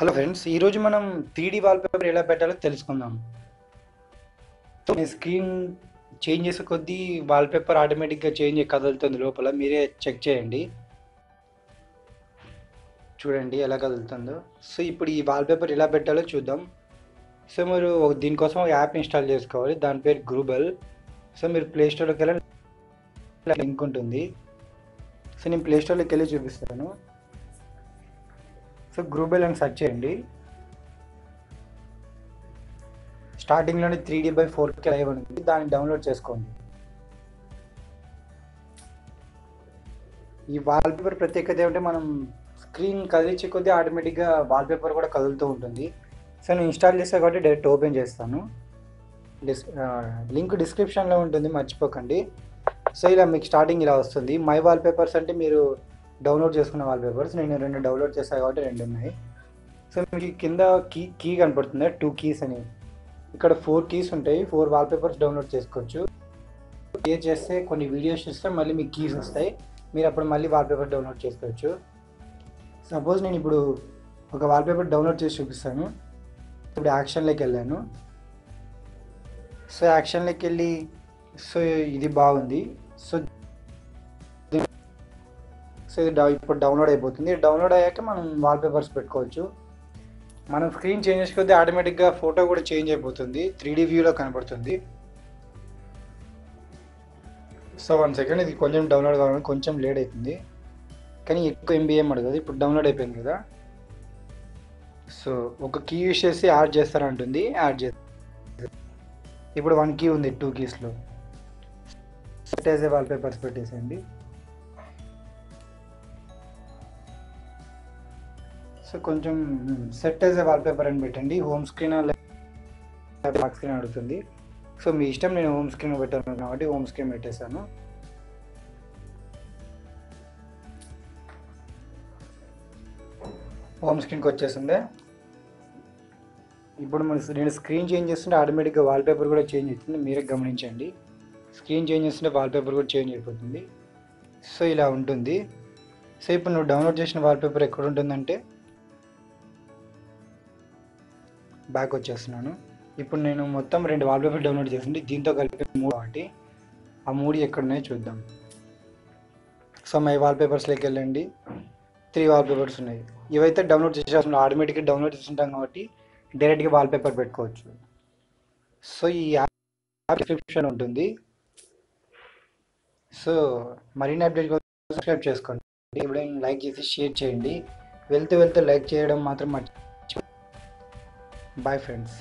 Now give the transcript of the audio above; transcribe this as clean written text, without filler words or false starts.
Hello friends, ఈరోజు మనం 3D wallpaper ఎలా పెట్టాలో తెలుసుకుందాం. స్క్రీన్ చేంజ్ చేసే కొద్దీ వాల్పేపర్ ఆటోమేటిక్గా చేంజ్ కదులుతుంది. లోపల మీరే చెక్ చేయండి, చూడండి ఎలా కదులుతుందో. సో ఇప్పుడు ఈ వాల్పేపర్ ఎలా పెట్టాలో చూద్దాం. సో మీరు దీనికోసం ఒక యాప్ ఇన్స్టాల్ చేసుకోవాలి, దాని పేరు గూగుల్. సో మీరు ప్లే స్టోర్లోకి వెళ్ళి లింక్ ఉంటుంది. సో నేను ప్లే స్టోర్లోకి వెళ్ళి చూపిస్తాను. సో గూగుల్ అని సెర్చ్ చేయండి. స్టార్టింగ్లోనే 3D/4K లైవ్ ఉంటుంది, దాన్ని డౌన్లోడ్ చేసుకోండి. ఈ వాల్పేపర్ ప్రత్యేకత ఏమంటే మనం స్క్రీన్ కదిలించే కొద్దీ ఆటోమేటిక్గా వాల్పేపర్ కూడా కదులుతూ ఉంటుంది. సో నేను ఇన్స్టాల్ చేస్తాను కాబట్టి డైరెక్ట్ ఓపెన్ చేస్తాను. లింక్ డిస్క్రిప్షన్లో ఉంటుంది, మర్చిపోకండి. సో ఇలా మీకు స్టార్టింగ్ ఇలా వస్తుంది. మై వాల్పేపర్స్ అంటే మీరు డౌన్లోడ్ చేసుకున్న వాల్పేపర్స్. నేను 2 డౌన్లోడ్ చేస్తాను కాబట్టి 2 ఉన్నాయి. సో మీకు కింద కీ కనపడుతుంది, 2 కీస్ అని. ఇక్కడ 4 కీస్ ఉంటాయి, 4 వాల్పేపర్స్ డౌన్లోడ్ చేసుకోవచ్చు. ప్లే చేస్తే కొన్ని వీడియోస్ చూస్తే మళ్ళీ మీకు కీస్ వస్తాయి, మీరు అప్పుడు మళ్ళీ వాల్పేపర్ డౌన్లోడ్ చేసుకోవచ్చు. సపోజ్ నేను ఇప్పుడు ఒక వాల్పేపర్ డౌన్లోడ్ చేసి చూపిస్తాను. ఇప్పుడు యాక్షన్లోకి వెళ్ళాను. సో యాక్షన్లోకి వెళ్ళి సో ఇది బాగుంది. సో ఇది ఇప్పుడు డౌన్లోడ్ అయిపోతుంది. డౌన్లోడ్ అయ్యాక మనం వాల్పేపర్స్ పెట్టుకోవచ్చు. మనం స్క్రీన్ చేంజ్ చేసుకుంటే ఆటోమేటిక్గా ఫోటో కూడా చేంజ్ అయిపోతుంది, 3D వ్యూలో కనపడుతుంది. సో 1 సెకండ్, ఇది కొంచెం డౌన్లోడ్ కావాలని కొంచెం లేట్ అవుతుంది, కానీ ఎక్కువ MB అడగదు. ఇప్పుడు డౌన్లోడ్ అయిపోయింది కదా. సో ఒక కీ యూజ్ చేసి యాడ్ చేస్తారంటుంది, యాడ్ చేస్తా. ఇప్పుడు 1 కీ ఉంది 2 కీస్లో. పెట్టేసే వాల్పేపర్స్ పెట్టేసేయండి. సో కొంచెం సెట్ చేసే వాల్పేపర్ అని పెట్టండి. హోమ్ స్క్రీన్ లాక్ స్క్రీన్ అడుగుతుంది, సో మీ ఇష్టం. నేను హోమ్ స్క్రీన్ పెట్టాను కాబట్టి హోమ్ స్క్రీన్ పెట్టేశాను. హోమ్ స్క్రీన్కి వచ్చేసిందే. ఇప్పుడు నేను స్క్రీన్ చేంజ్ చేస్తుంటే ఆటోమేటిక్గా వాల్పేపర్ కూడా చేంజ్ అవుతుంది, మీరే గమనించండి. స్క్రీన్ చేంజ్ చేస్తుంటే వాల్పేపర్ కూడా చేంజ్ అయిపోతుంది. సో ఇలా ఉంటుంది. సో ఇప్పుడు నువ్వు డౌన్లోడ్ చేసిన వాల్పేపర్ ఎక్కడ ఉంటుందంటే, బ్యాక్ వచ్చేస్తున్నాను. ఇప్పుడు నేను మొత్తం 2 వాల్పేపర్ డౌన్లోడ్ చేసింది, దీంతో కలిపి 3 కాబట్టి ఆ 3 ఎక్కడున్నాయో చూద్దాం. సో మై వాల్పేపర్స్లోకి వెళ్ళండి. 3 వాల్పేపర్స్ ఉన్నాయి. ఇవైతే డౌన్లోడ్ చేసేసాం, ఆటోమేటిక్గా డౌన్లోడ్ చేస్తుంటాం కాబట్టి డైరెక్ట్గా వాల్పేపర్ పెట్టుకోవచ్చు. సో ఈ యాప్ డిస్క్రిప్షన్ ఉంటుంది. సో మరిన్ని అప్డేట్ సబ్స్క్రైబ్ చేసుకోండి. ఇప్పుడు లైక్ చేసి షేర్ చేయండి. వెళ్తూ లైక్ చేయడం మాత్రం మర్చిపోకండి. Bye friends.